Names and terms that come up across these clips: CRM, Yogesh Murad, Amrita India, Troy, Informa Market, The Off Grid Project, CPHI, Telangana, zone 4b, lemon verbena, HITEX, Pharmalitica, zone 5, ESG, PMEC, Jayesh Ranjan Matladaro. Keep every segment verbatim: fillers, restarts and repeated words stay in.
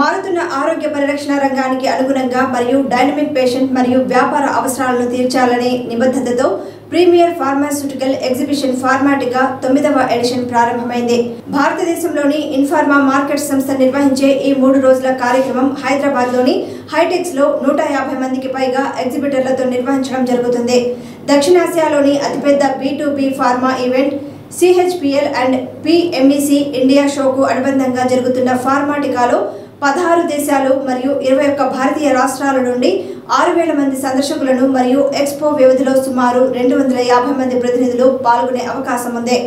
మారుతున్న ఆరోగ్య పరిరక్షణ రంగానికి అనుగుణంగా మరియు డైనమిక్ పేషెంట్ మరియు వ్యాపార అవసరాలను తీర్చాలనే నిబద్ధతతో ప్రీమియర్ ఫార్మాస్యూటికల్ ఎగ్జిబిషన్ ఫార్మాటిగా తొమ్మిదవ ఎడిషన్ ప్రారంభమైంది. భారతదేశంలోని ఇన్ఫార్మా మార్కెట్ సంస్థ నిర్వహించే ఈ మూడు రోజుల కార్యక్రమం హైదరాబాద్లోని హైటెక్స్ లో నూట యాభై మందికి పైగా ఎగ్జిబిటర్లతో నిర్వహించడం జరుగుతుంది. దక్షిణాసియాలోని అతిపెద్ద B to B pharma event C H P L and P M E C India షోకు అనుబంధంగా జరుగుతున్న ఫార్మాటికాలో పదహారు దేశాలు మరియు ఇరవై ఒక్క భారతీయ రాష్ట్రాల నుండి ఆరు వేల మంది సందర్శకులను మరియు ఎక్స్పో వ్యవధిలో సుమారు రెండు వందల యాభై మంది ప్రతినిధులు పాల్గొనే అవకాశం ఉంది.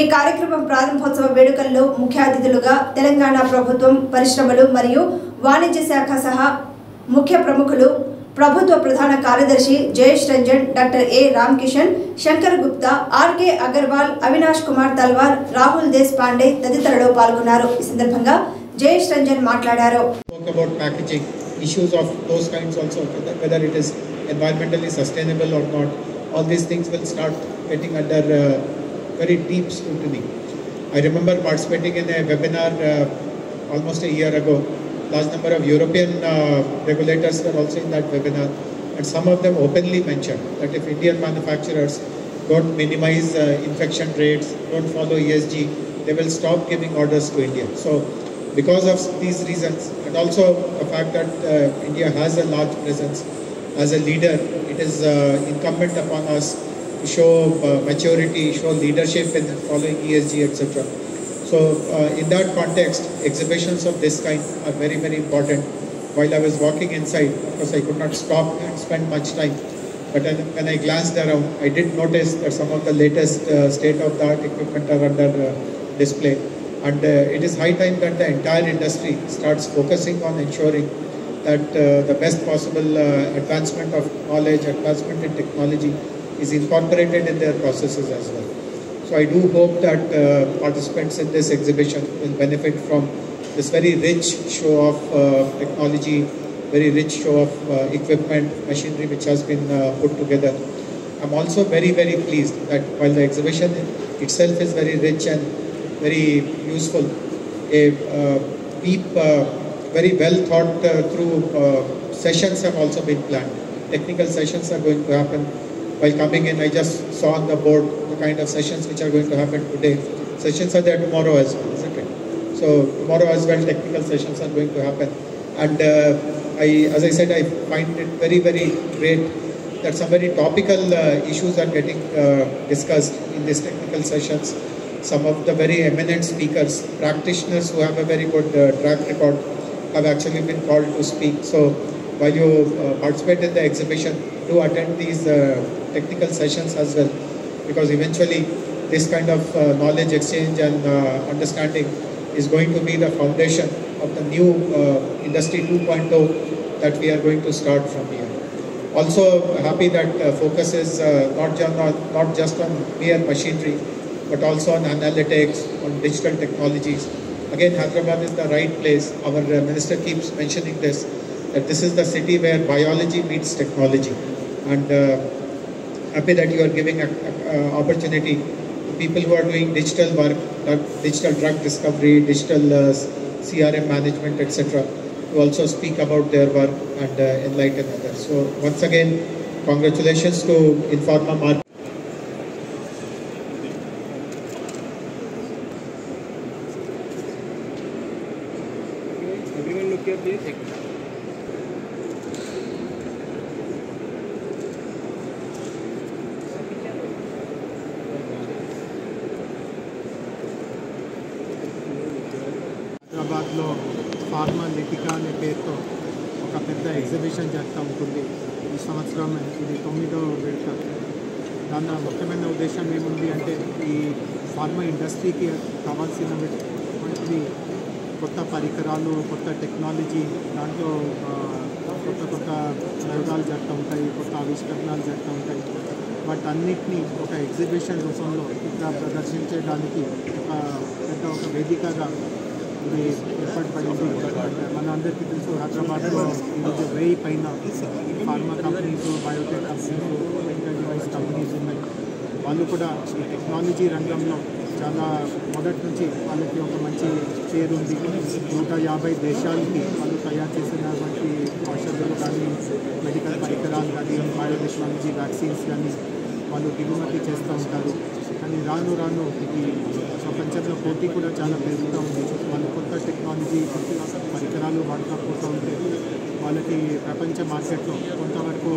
ఈ కార్యక్రమం ప్రారంభోత్సవ వేడుకల్లో ముఖ్య అతిథులుగా తెలంగాణ ప్రభుత్వం, పరిశ్రమలు మరియు వాణిజ్య శాఖ సహా ముఖ్య ప్రముఖులు, ప్రభుత్వ ప్రధాన కార్యదర్శి Jayesh Ranjan, doctor A Ramakishan, Shankar Gupta, RK Agarwal, Avinash Kumar Talwar, Rahul Deshpande తదితరులు పాల్గొన్నారు. ఈ సందర్భంగా Jayesh Ranjan Matladaro spoke about packaging, issues of those kinds also, whether it is environmentally sustainable or not. All these things will start getting under uh, very deep scrutiny. I remember participating in a webinar uh, almost a year ago. Large number of European uh, regulators were also in that webinar, and some of them openly mentioned that if Indian manufacturers don't minimize uh, infection rates, don't follow E S G, they will stop giving orders to India. So, because of these reasons, and also the fact that uh, India has a large presence as a leader, it is uh, incumbent upon us to show uh, maturity, show leadership in following E S G, et cetera. So uh, in that context, exhibitions of this kind are very, very important. While I was walking inside, of course I could not stop and spend much time, but when I glanced around, I did notice that some of the latest uh, state-of-the-art equipment are under uh, display. And uh, it is high time that the entire industry starts focusing on ensuring that uh, the best possible uh, advancement of knowledge, advancement in technology is incorporated in their processes as well. So I do hope that uh, participants in this exhibition will benefit from this very rich show of uh, technology, very rich show of uh, equipment, machinery which has been uh, put together. I'm also very, very pleased that while the exhibition itself is very rich and very useful, a uh, deep, uh, very well thought uh, through uh, sessions have also been planned. Technical sessions are going to happen. While coming in, I just saw on the board the kind of sessions which are going to happen today. Sessions are there tomorrow as well, isn't it? So tomorrow as well, technical sessions are going to happen. And uh, I, as I said, I find it very, very great that some very topical uh, issues are getting uh, discussed in these technical sessions. Some of the very eminent speakers, practitioners who have a very good uh, track record have actually been called to speak. So while you uh, participate in the exhibition, do attend these uh, technical sessions as well, because eventually this kind of uh, knowledge exchange and uh, understanding is going to be the foundation of the new uh, industry two point oh that we are going to start from here. Also happy that uh, focus is uh, not, just on, not just on mere machinery, but also on analytics, on digital technologies. Again, Hyderabad is the right place. Our minister keeps mentioning this, that this is the city where biology meets technology. And uh, happy that you are giving a, a, a opportunity to people who are doing digital work, digital drug discovery, digital uh, C R M management, et cetera, to also speak about their work and uh, enlighten others. So once again, congratulations to Informa Market. హైదరాబాద్లో ఫార్మాలిటికా అనే పేరుతో ఒక పెద్ద exhibition జరుగుతూ ఉంటుంది. ఈ సంవత్సరం ఇది తొమ్మిదో విడత. దాని ముఖ్యమైన ఉద్దేశం ఏముంది అంటే, ఈ ఫార్మా ఇండస్ట్రీకి కావాల్సినటువంటి కొత్త పరికరాలు, కొత్త టెక్నాలజీ, దాంట్లో కొత్త కొత్త ప్రయోగాలు జరుగుతూ ఉంటాయి, కొత్త ఆవిష్కరణలు జరుగుతూ ఉంటాయి. వాటి అన్నింటినీ ఒక ఎగ్జిబిషన్ రూపంలో ఇక్కడ ప్రదర్శించడానికి ఒక పెద్ద ఒక వేదికగా ఇది ఏర్పాటు పడింది. మన అందరికీ తెలుసు, హైదరాబాద్లో ఈరోజు వెయ్యి పైన pharma companies, biotech companies, medical device companies ఉన్నాయి. వాళ్ళు కూడా ఈ టెక్నాలజీ రంగంలో చాలా మొదటి నుంచి వాళ్ళకి ఒక మంచి పేరు ఉంది. నూట యాభై దేశాలకి వాళ్ళు తయారు చేసినటువంటి ఔషధాలు కానీ, మెడికల్ పరికరాలు కానీ, బయోటెక్నాలజీ వ్యాక్సిన్స్ కానీ వాళ్ళు దిగుమతి చేస్తూ ఉంటారు. కానీ రాను రాను ఈ ప్రపంచంలో పోటీ కూడా చాలా పెరుగుతూ ఉంది. వాళ్ళు కొత్త టెక్నాలజీ పరికరాలు వాడుకోకపోతూ ఉంటే వాళ్ళకి ప్రపంచ మార్కెట్లో కొంతవరకు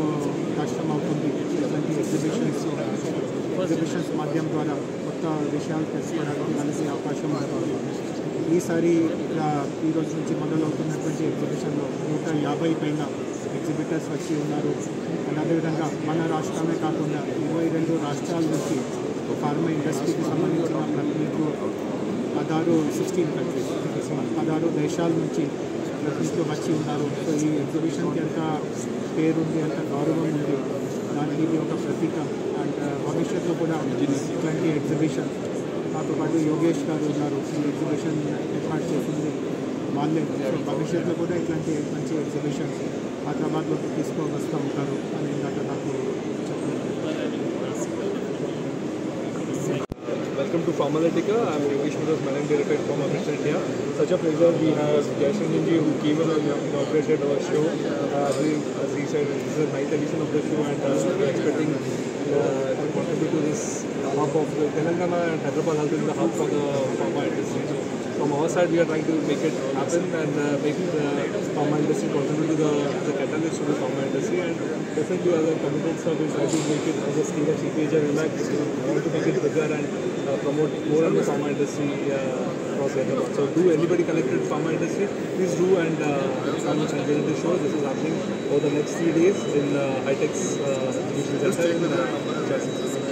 కష్టం అవుతుంది. ఇలాంటి ఎగ్జిబిషన్స్ ఎగ్జిబిషన్స్ మాధ్యమం ద్వారా కొత్త విషయాలు తెలుసుకోవడానికి కలిసి అవకాశం ఉంటుంది. ఈసారి ఇలా ఈరోజు నుంచి మొదలవుతున్నటువంటి ఎగ్జిబిషన్లో నూట యాభై పైన ఎగ్జిబిటర్స్ వచ్చి ఉన్నారు. అదేవిధంగా మన రాష్ట్రమే కాకుండా ఇరవై రెండు రాష్ట్రాల నుంచి ఫార్మా ఇండస్ట్రీకి సంబంధించిన ప్రతినిధులు పదహారు సిక్స్టీన్ కంట్రీస్ పదహారు దేశాల నుంచి ప్రతినిధులు వచ్చి ఉన్నారు. సో ఈ ఎగ్జిబిషన్కి ఎంత పేరుంది, ఎంత గౌరవం ఉంది, దానికి ఇది ఒక ప్రతీక. అండ్ భవిష్యత్తులో కూడా ఇటువంటి ఎగ్జిబిషన్ దాంతో పాటు యోగేష్ గారు ఉన్నారు, ఈ ఎగ్జిబిషన్ ఏర్పాటు చేసింది వాళ్ళే. భవిష్యత్తులో కూడా ఇట్లాంటి మంచి ఎగ్జిబిషన్స్ హైదరాబాద్లోకి తీసుకొని వస్తూ ఉంటారు అని ఇందాక నాకు చెప్పండి. Welcome to Pharmalitica. I am Yogesh Murad, Managing Director from Amrita India. Such a pleasure we have Jaishanji who came and inaugurated our show. Uh, as, we, as he said, this is the ninth edition of the show and uh, we are expecting uh, to contribute to this hub of the Telangana, and Hyderabad has been the hub for the pharma industry. So from our side we are trying to make it happen and uh, make the pharma industry contribute to the, the catalyst to the pharma industry, and definitely as a committed service I will make it as a scale of C P H and relax. I want to make it bigger and uh, promote more of the pharma industry uh, across Hyderabad. So do anybody connected pharma industry, please do and uh, come and visit the show. This is happening over the next three days in uh, HITEX uh, Distribution Center in uh, Chennai.